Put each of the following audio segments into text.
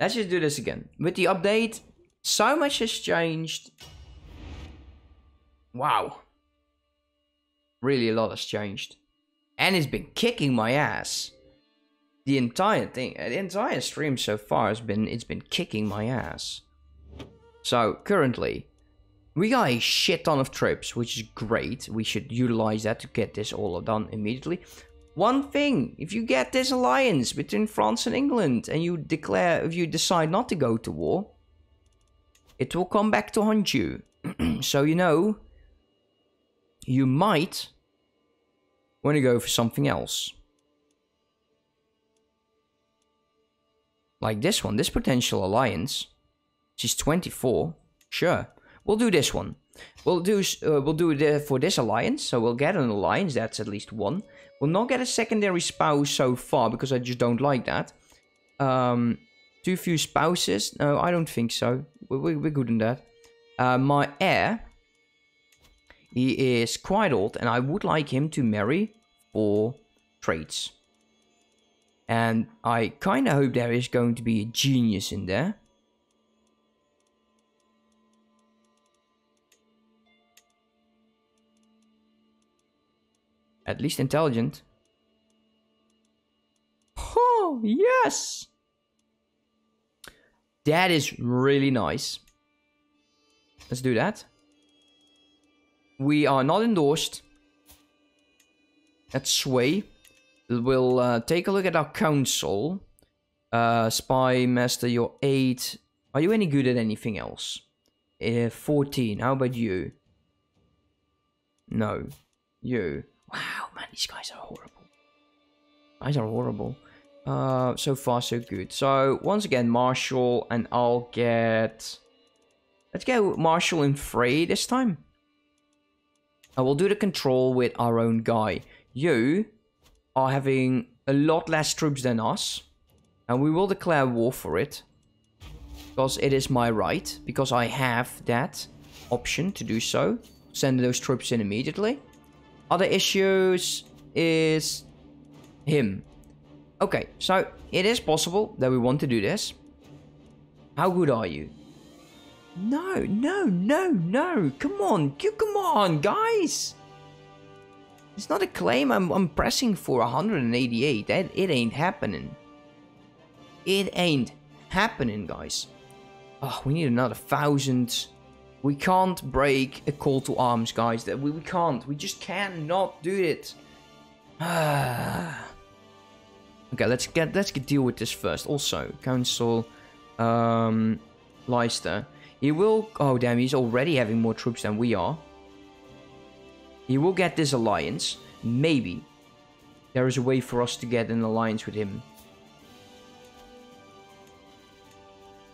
Let's just do this again. With the update, so much has changed. Wow. Really a lot has changed. And it's been kicking my ass. The entire thing, the entire stream so far has been, it's been kicking my ass. So currently, we got a shit ton of trips, which is great. We should utilize that to get this all done immediately. One thing, if you get this alliance between France and England and you declare, if you decide not to go to war, it will come back to haunt you. So, you know, you might want to go for something else. Like this one, this potential alliance, which is 24, sure. We'll do this one. We'll do it for this alliance. So we'll get an alliance. That's at least one. We'll not get a secondary spouse so far because I just don't like that. Too few spouses. No, I don't think so. We're good in that. My heir. He is quite old, and I would like him to marry for traits. And I kind of hope there is going to be a genius in there. At least intelligent. Oh, yes! That is really nice. Let's do that. We are not endorsed. That's Sway. We'll take a look at our council. Spy Master, you're 8. Are you any good at anything else? 14. How about you? No. You. Wow, man, these guys are horrible. Guys are horrible. So far, so good. So, once again, Marshall, and I'll get... Let's go Marshall and Frey this time. I will do the control with our own guy. You are having a lot less troops than us. And we will declare war for it. Because it is my right. Because I have that option to do so. Send those troops in immediately. Other issues is him. Okay, so it is possible that we want to do this. How good are you? No, no, no, no. Come on, come on, guys. It's not a claim I'm pressing for 188. It ain't happening. It ain't happening, guys. Oh, we need another 1,000... We can't break a call to arms, guys. That we can't. We just cannot do it. Okay, let's deal with this first. Also, Council Leicester. He will. Oh damn, he's already having more troops than we are. He will get this alliance. Maybe there is a way for us to get an alliance with him.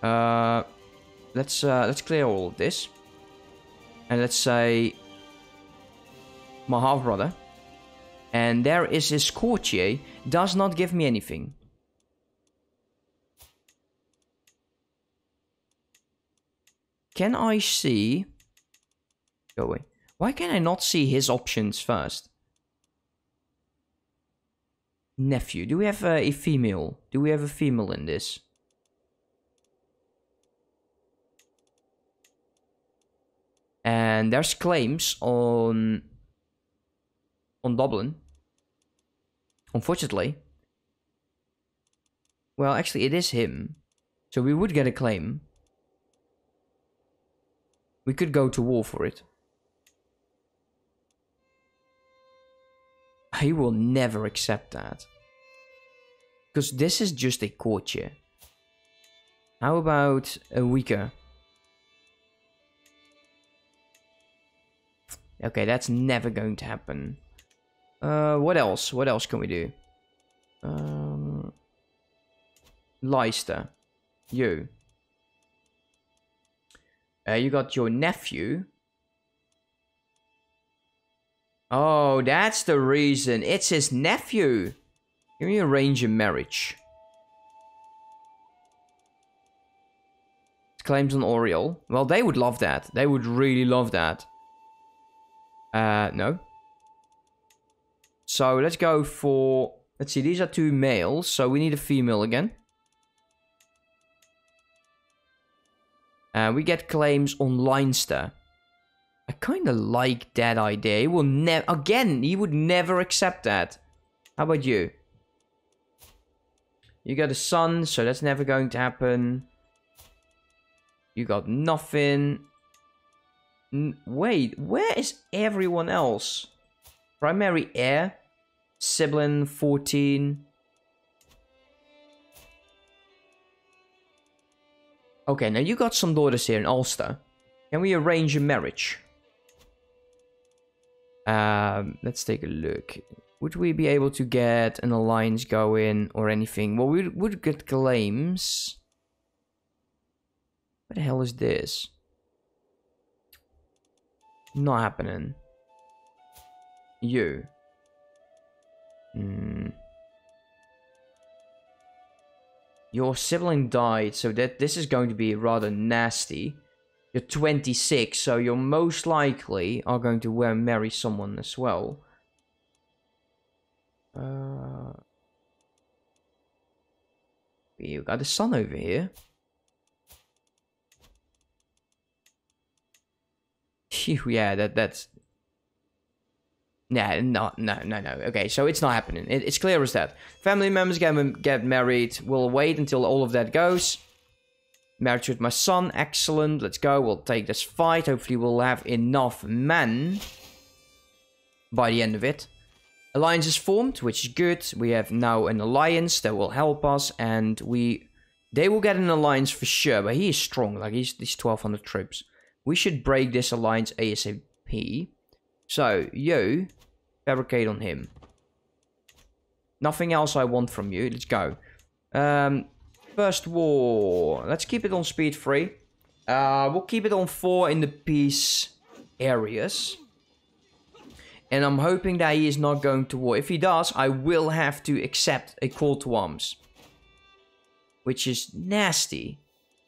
Let's clear all of this. And let's say my half-brother. And there is his courtier. Does not give me anything. Can I see... Go away. Why can I not see his options first? Nephew. Do we have a female? Do we have a female in this? And there's claims on Dublin. Unfortunately. Well, actually, it is him. So we would get a claim. We could go to war for it. He will never accept that. Because this is just a courtier. How about a weaker... Okay, that's never going to happen. What else? What else can we do? Leicester. You. You got your nephew. Oh, that's the reason. It's his nephew. Can we arrange a marriage? Claims on Oriel. Well, they would love that. They would really love that. No. So let's go for... Let's see, these are two males, so we need a female again. We get claims on Leinster. I kind of like that idea. He will never, again, he would never accept that. How about you? You got a son, so that's never going to happen. You got nothing. Wait, where is everyone else? Primary heir, sibling 14. Okay, now you got some daughters here in Ulster. Can we arrange a marriage? Let's take a look. Would we be able to get an alliance going or anything? Well, we would get claims. What the hell is this? Not happening. You. Your sibling died, so that this is going to be rather nasty. You're 26, so you're most likely are going to marry someone as well. You got a son over here. Yeah, that's... No. Okay, so it's not happening. It's clear as that. Family members get married. We'll wait until all of that goes. Marriage with my son. Excellent. Let's go. We'll take this fight. Hopefully we'll have enough men by the end of it. Alliance is formed, which is good. We have now an alliance that will help us. And they will get an alliance for sure. But he is strong. Like, he's 1,200 troops. We should break this alliance ASAP. So, you, barricade on him. Nothing else I want from you. Let's go. First war. Let's keep it on speed 3. We'll keep it on 4 in the peace areas. And I'm hoping that he is not going to war. If he does, I will have to accept a call to arms. Which is nasty.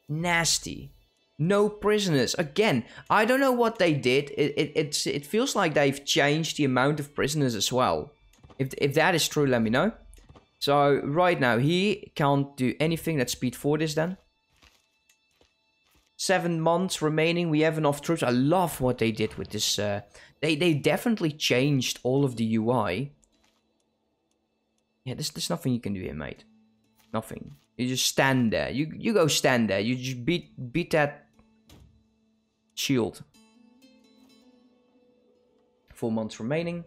Nasty. No prisoners. Again, I don't know what they did. It feels like they've changed the amount of prisoners as well. If that is true, let me know. So, right now, he can't do anything. Let's speed forward this then. 7 months remaining. We have enough troops. I love what they did with this. They definitely changed all of the UI. Yeah, there's nothing you can do here, mate. Nothing. You just stand there. You go stand there. You just beat that... shield. 4 months remaining.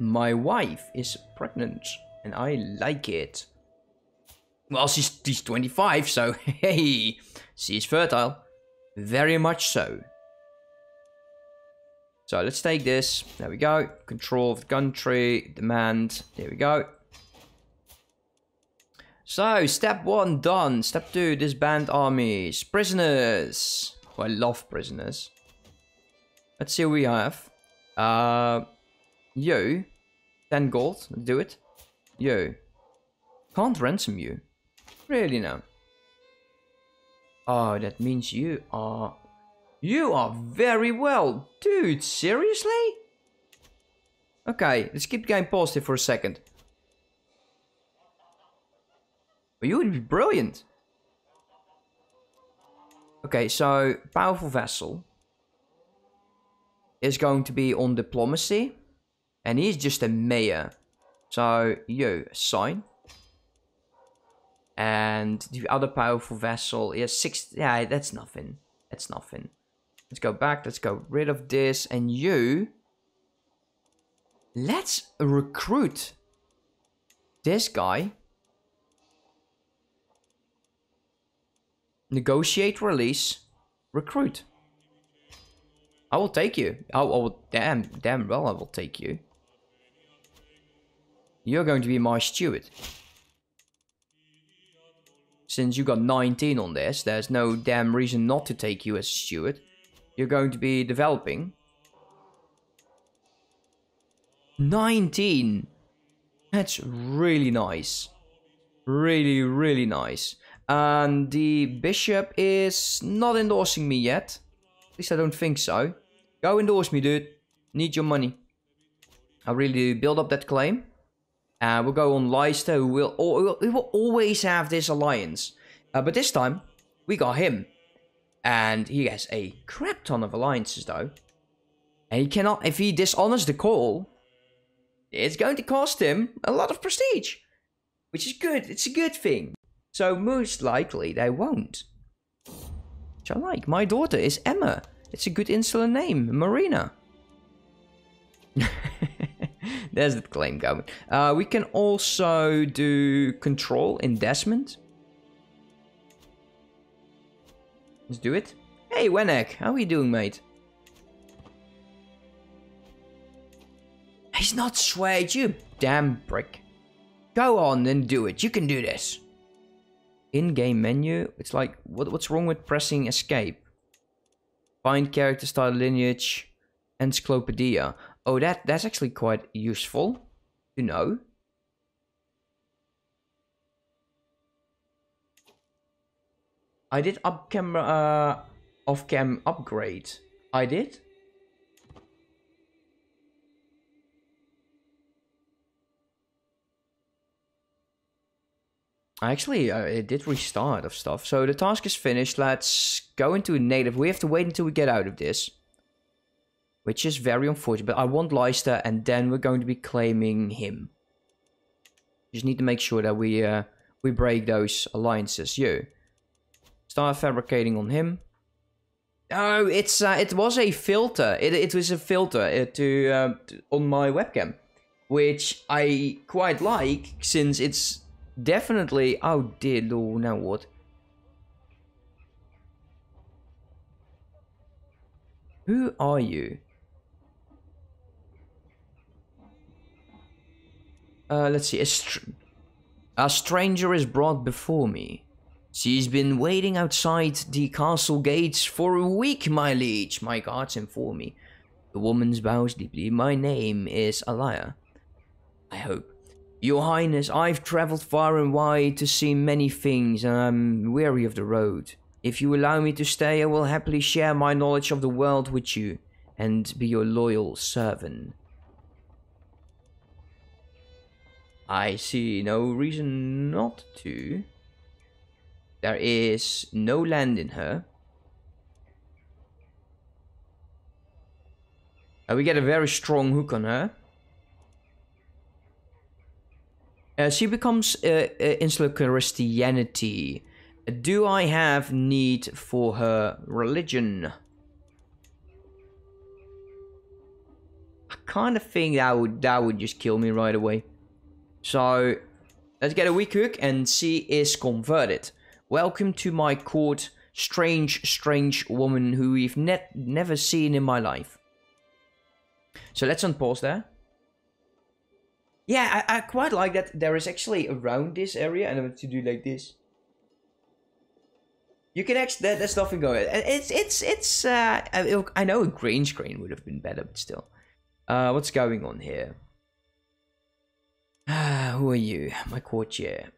My wife is pregnant and I like it. Well, she's 25, so hey, she's fertile. Very much so. So let's take this. There we go. Control of the country. Demand. There we go. So, step 1 done. Step 2, disband armies. Prisoners. Oh, I love prisoners. Let's see what we have. You. 10 gold. Let's do it. You. Can't ransom you. Really no. Oh, that means you are... You are very well. Dude, seriously? Okay, let's keep the game positive for a second. Well, you would be brilliant. Okay, so powerful vassal is going to be on diplomacy. And he's just a mayor. So, you, sign. And the other powerful vassal is 6... Yeah, that's nothing. That's nothing. Let's go back. Let's go rid of this. And you. Let's recruit this guy. Negotiate release. Recruit. I will take you. I will. Damn well I will take you. You're going to be my steward. Since you got 19 on this, there's no damn reason not to take you as a steward. You're going to be developing. 19! That's really nice. Really, really nice. And the bishop is not endorsing me yet. At least I don't think so. Go endorse me, dude. Need your money. I really build up that claim. We'll go on Leicester, who will always have this alliance. But this time, we got him. And he has a crap ton of alliances, though. And he cannot, if he dishonors the call, it's going to cost him a lot of prestige. Which is good, it's a good thing. So most likely they won't. Which I like. My daughter is Emma. It's a good insular name, Marina. There's the claim going. We can also do control in Desmond. Let's do it. Hey, Wenek, how are you doing, mate? He's not swayed, you damn prick. Go on and do it. You can do this. In-game menu. It's like, what's wrong with pressing escape? Find character style lineage. Encyclopedia. Oh, that's actually quite useful to know. I did off-cam upgrade. I did? Actually, it did restart of stuff. So the task is finished. Let's go into native. We have to wait until we get out of this. Which is very unfortunate. But I want Leicester and then we're going to be claiming him. Just need to make sure that we break those alliances. You. Start fabricating on him. Oh, it's it was a filter. It was a filter on my webcam. Which I quite like since it's... Definitely, oh dear lord, now what? Who are you? Let's see, a stranger is brought before me. She's been waiting outside the castle gates for a week, my liege, my guards inform me. The woman bows deeply, my name is Alaya. I hope. Your Highness, I've travelled far and wide to see many things and I'm weary of the road. If you allow me to stay, I will happily share my knowledge of the world with you and be your loyal servant. I see no reason not to. There is no land in her. We get a very strong hook on her. She becomes insular Christianity. Do I have need for her religion? I kind of think that would just kill me right away. So let's get a weak hook and she is converted. Welcome to my court, strange, strange woman who we've never seen in my life. So let's unpause there. Yeah, I quite like that there is actually around this area, and I want to do like this. You can actually, there's nothing going on. I know a green screen would have been better, but still. What's going on here? Who are you? My courtier.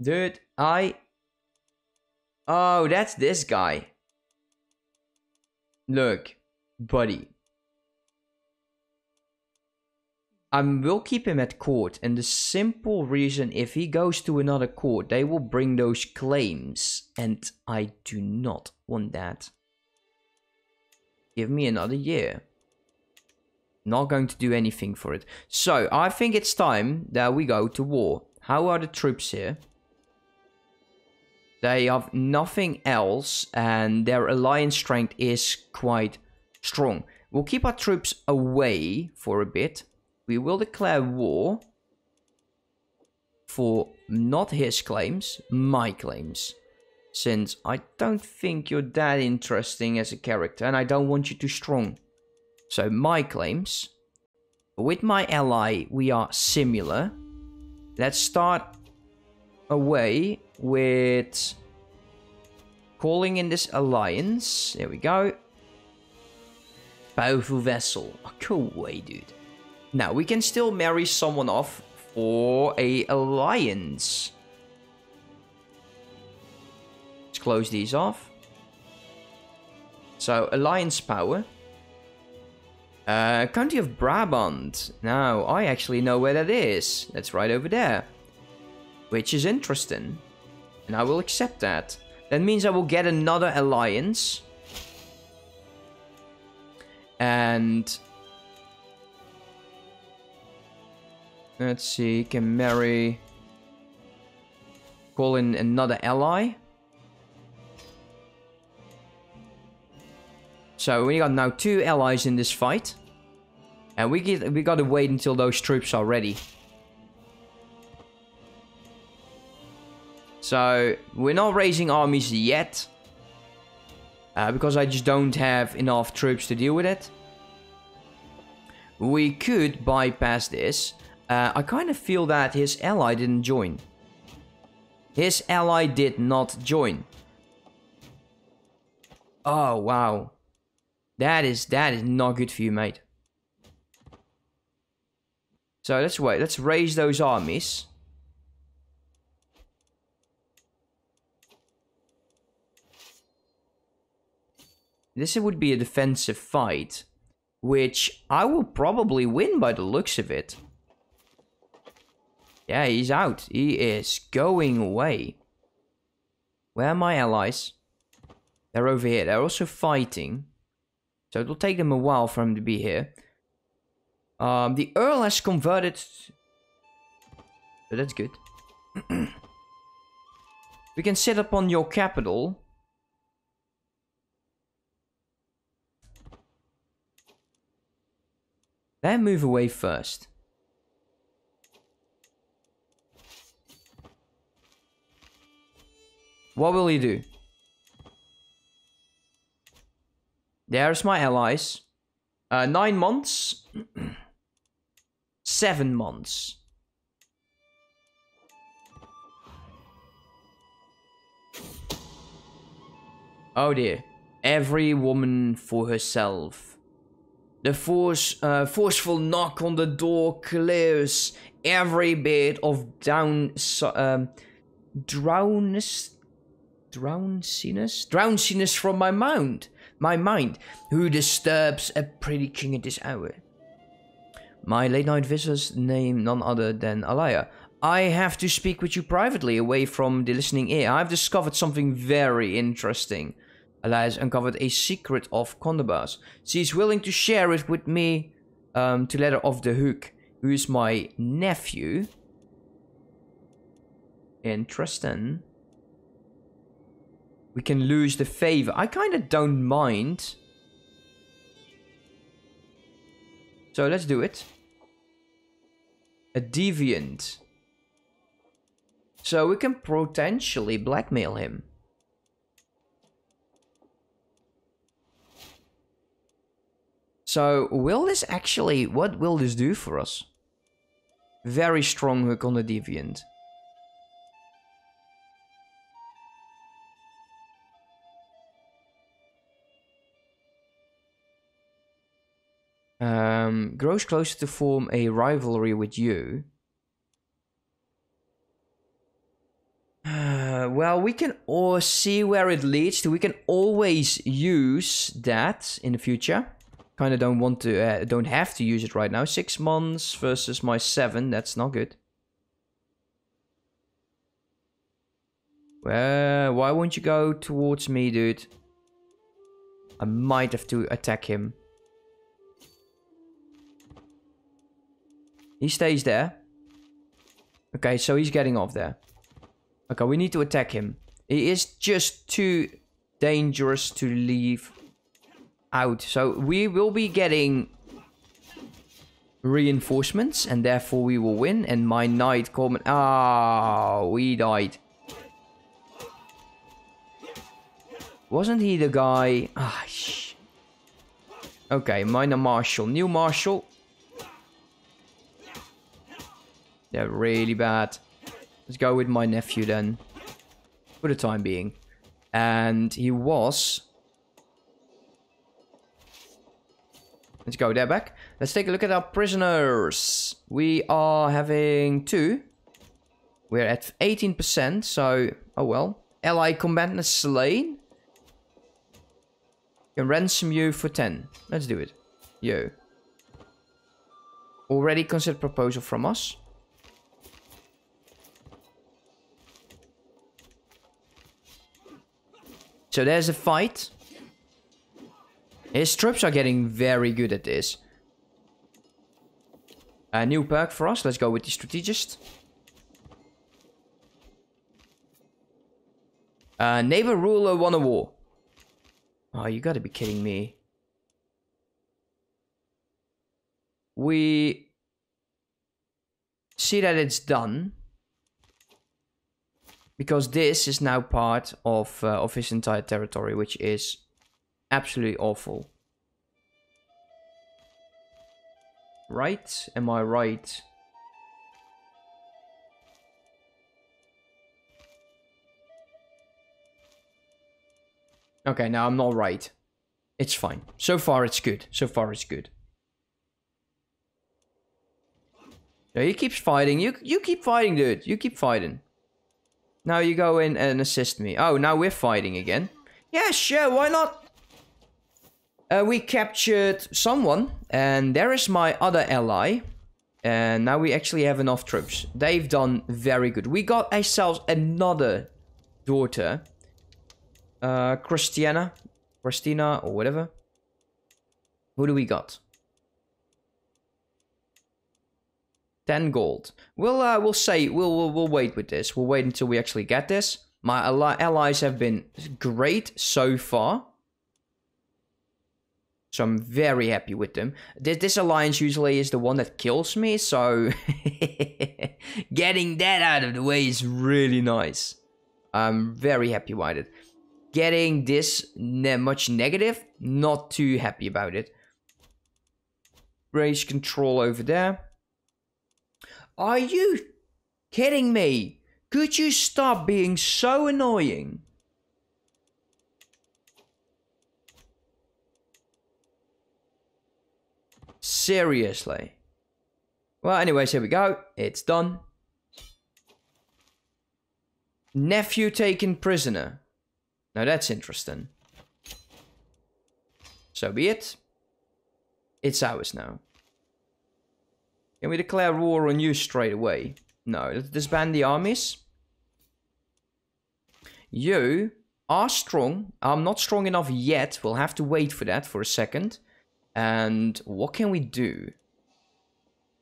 Dude, oh, that's this guy. Look, buddy. I will keep him at court, and the simple reason, if he goes to another court, they will bring those claims, and I do not want that. Give me another year. Not going to do anything for it. So, I think it's time that we go to war. How are the troops here? They have nothing else, and their alliance strength is quite strong. We'll keep our troops away for a bit. We will declare war for not his claims, my claims. Since I don't think you're that interesting as a character and I don't want you too strong. So my claims. With my ally, we are similar. Let's start away with calling in this alliance. There we go. Powerful vessel. Oh, cool way, dude. Now, we can still marry someone off for an alliance. Let's close these off. So, alliance power. County of Brabant. Now, I actually know where that is. That's right over there. Which is interesting. And I will accept that. That means I will get another alliance. And... let's see, can marry... call in another ally. So we got now two allies in this fight. And we gotta wait until those troops are ready. So we're not raising armies yet. Because I just don't have enough troops to deal with it. We could bypass this. I kind of feel that his ally didn't join. His ally did not join. Oh, wow. That is not good for you, mate. So let's wait. Let's raise those armies. This would be a defensive fight, which I will probably win by the looks of it. Yeah, he's out. He is going away. Where are my allies? They're over here. They're also fighting. So it'll take them a while for him to be here. The Earl has converted. So that's good. We can sit upon your capital. Then move away first. What will he do? There's my allies. 9 months. 7 months. Oh dear. Every woman for herself. The forceful knock on the door clears every bit of drowsiness from my mind. Who disturbs a pretty king at this hour? My late night visitors name none other than Alaya. I have to speak with you privately, away from the listening ear. I've discovered something very interesting. Alaya has uncovered a secret of Condabas. She's willing to share it with me to let her off the hook. Who is my nephew? Interesting. We can lose the favor. I kind of don't mind. So let's do it. A deviant. So we can potentially blackmail him. So will this actually... what will this do for us? Very strong hook on the deviant. Grows closer to form a rivalry with you. Well, we can all see where it leads to. We can always use that in the future. Kind of don't want to, don't have to use it right now. 6 months versus my 7. That's not good. Well, why won't you go towards me, dude? I might have to attack him. He stays there. Okay, so he's getting off there. Okay, we need to attack him. He is just too dangerous to leave out. So we will be getting reinforcements, and therefore we will win. And my knight comment. Ah, we died. Wasn't he the guy? Ah, shh. Okay, minor marshal, new marshal. They're really bad. Let's go with my nephew then. For the time being. And he was... let's go there back. Let's take a look at our prisoners. We are having 2. We're at 18%, so... oh well. Ally combatant is slain. Can ransom you for 10. Let's do it. Yo. Already considered proposal from us. So there's a fight. His troops are getting very good at this. A new perk for us. Let's go with the strategist. Neighbor ruler won a war. Oh, you gotta be kidding me. We see that it's done. Because this is now part of his entire territory, which is absolutely awful. Right? Am I right? Okay, now I'm not right. It's fine. So far it's good. So far it's good. No, he keeps fighting. You keep fighting, dude. You keep fighting. Now you go in and assist me. Oh, now we're fighting again. Yeah, sure, why not? We captured someone, and there is my other ally. And now we actually have enough troops. They've done very good. We got ourselves another daughter. Christina, or whatever. Who do we got? 10 gold. We'll wait with this. We'll wait until we actually get this. My allies have been great so far. So I'm very happy with them. This alliance usually is the one that kills me, so getting that out of the way is really nice. I'm very happy with it. Getting this much negative, not too happy about it. Race control over there. Are you kidding me? Could you stop being so annoying? Seriously. Well, anyways, here we go. It's done. Nephew taken prisoner. Now that's interesting. So be it. It's ours now. Can we declare war on you straight away? No, let's disband the armies. You are strong. I'm not strong enough yet. We'll have to wait for that for a second. And what can we do?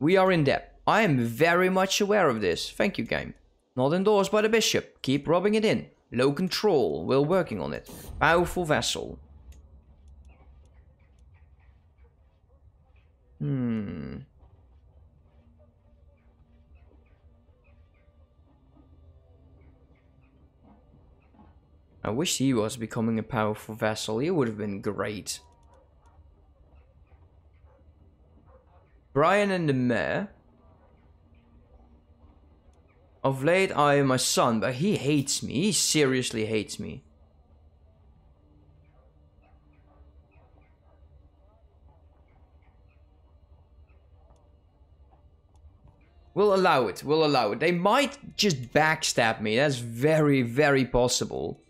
We are in debt. I am very much aware of this. Thank you, game. Not endorsed by the bishop. Keep rubbing it in. Low control. We're working on it. Powerful vassal. I wish he was becoming a powerful vassal. He would have been great. Brian and the mayor. Of late, I am my son, but he hates me. He seriously hates me. We'll allow it. We'll allow it. They might just backstab me. That's very, very possible.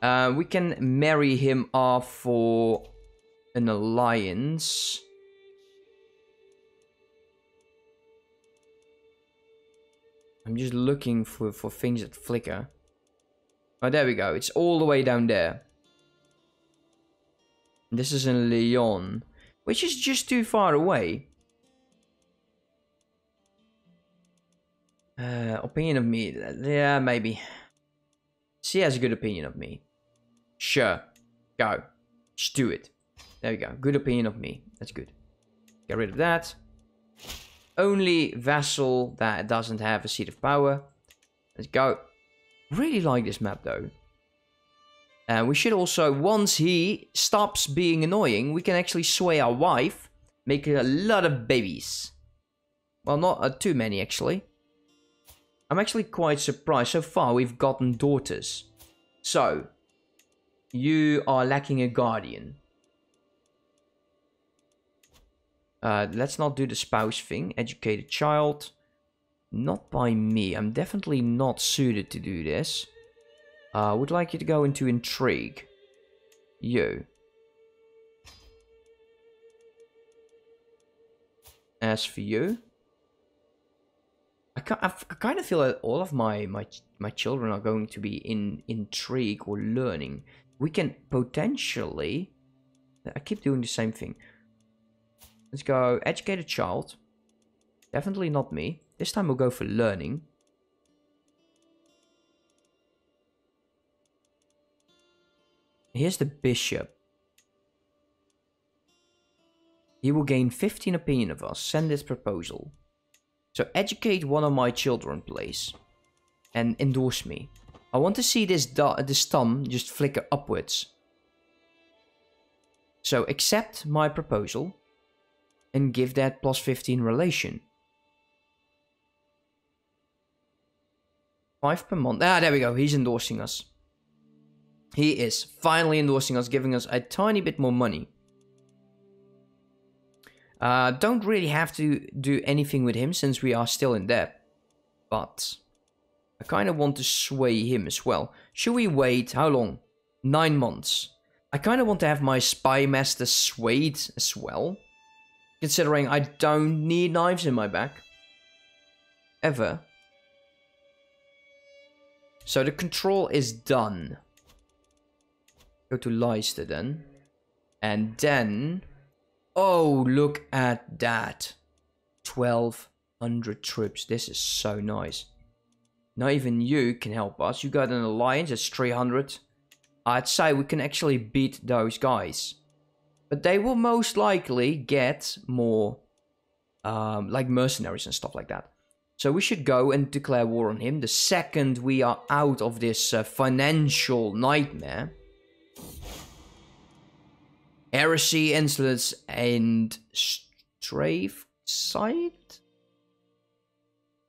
We can marry him off for an alliance. I'm just looking for things that flicker. Oh, there we go. It's all the way down there. This is in Lyon, which is just too far away. Opinion of me? Yeah, maybe. She has a good opinion of me. Sure. Go. Just do it. There we go. Good opinion of me. That's good. Get rid of that. Only vassal that doesn't have a seat of power. Let's go. Really like this map though. And we should also, once he stops being annoying, we can actually sway our wife. Make a lot of babies. Well, not too many actually. I'm actually quite surprised. So far, we've gotten daughters. So, you are lacking a guardian. Let's not do the spouse thing. Educate a child. Not by me. I'm definitely not suited to do this. I would like you to go into intrigue. You. As for you, I kind of feel that all of my children are going to be in intrigue or learning. We can potentially... I keep doing the same thing. Let's go educate a child. Definitely not me. This time we'll go for learning. Here's the bishop. He will gain 15 opinion of us. Send this proposal. So educate one of my children, please. And endorse me. I want to see this thumb just flicker upwards. So accept my proposal. And give that plus 15 relation. 5 per month. Ah, there we go. He's endorsing us. He is finally endorsing us, giving us a tiny bit more money. Don't really have to do anything with him since we are still in debt. But I kind of want to sway him as well. Should we wait? How long? 9 months. I kind of want to have my spy master swayed as well. Considering I don't need knives in my back. Ever. So the control is done. Go to Leicester then. And then... oh, look at that. 1,200 troops. This is so nice. Now even you can help us. You got an alliance. That's 300. I'd say we can actually beat those guys. But they will most likely get more like mercenaries and stuff like that. So we should go and declare war on him the second we are out of this financial nightmare. Heresy, insolence, and strafe side?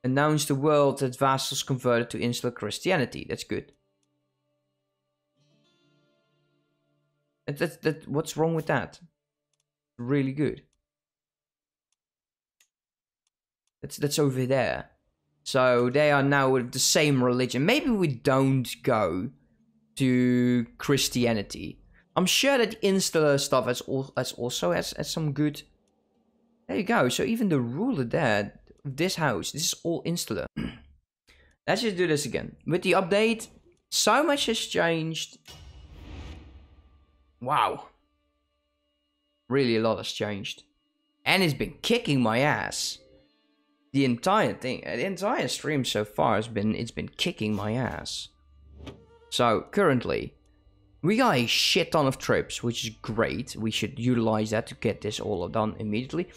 Announce the world that vassals converted to insular Christianity. That's good. What's wrong with that? Really good. That's over there. So they are now with the same religion. Maybe we don't go to Christianity. I'm sure that insular stuff has also some good... there you go. So even the ruler there, this house, this is all insular. Let's just do this again. With the update, so much has changed. Wow. Really a lot has changed. And it's been kicking my ass. The entire thing, the entire stream so far has been, it's been kicking my ass. So currently, we got a shit ton of troops, which is great. We should utilize that to get this all done immediately.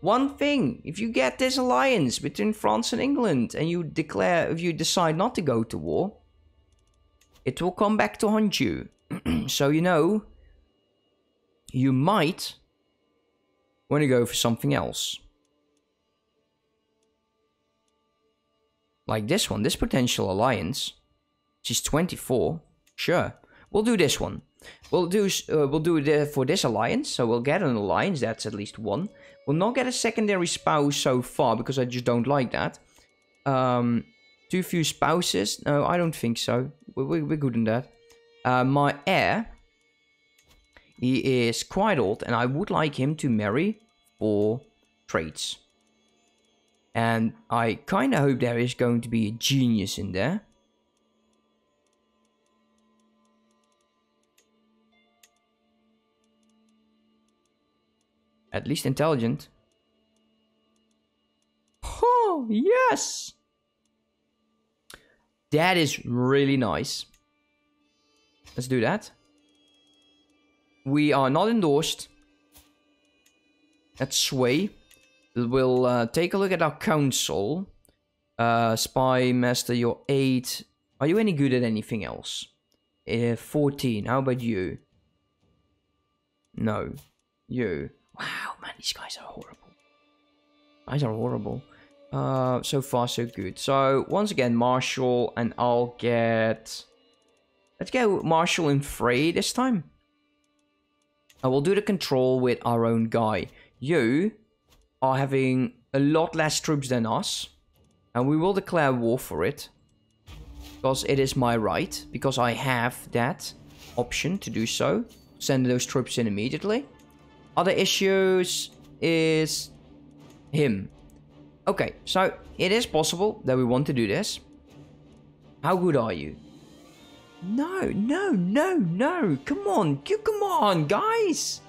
One thing, if you get this alliance between France and England and you declare, if you decide not to go to war, it will come back to haunt you. So you know, you might want to go for something else. Like this one, this potential alliance. She's 24. Sure, we'll do this one. We'll do it for this alliance. So we'll get an alliance. That's at least one. We'll not get a secondary spouse so far because I just don't like that. Too few spouses. No, I don't think so. We're good on that. My heir. He is quite old, and I would like him to marry for traits. And I kind of hope there is going to be a genius in there. At least intelligent. Oh, yes! That is really nice. Let's do that. We are not endorsed. Let's sway. We'll take a look at our council. Spy master, you're 8. Are you any good at anything else? 14. How about you? No. You. Wow, man, these guys are horrible. Guys are horrible. So far, so good. So, once again, Marshall, and I'll get... let's go Marshall and Frey this time. I will do the control with our own guy. You are having a lot less troops than us. And we will declare war for it. Because it is my right. Because I have that option to do so. Send those troops in immediately. Other issues is him. Okay, so it is possible that we want to do this. How good are you? No, no, no, no. Come on, guys.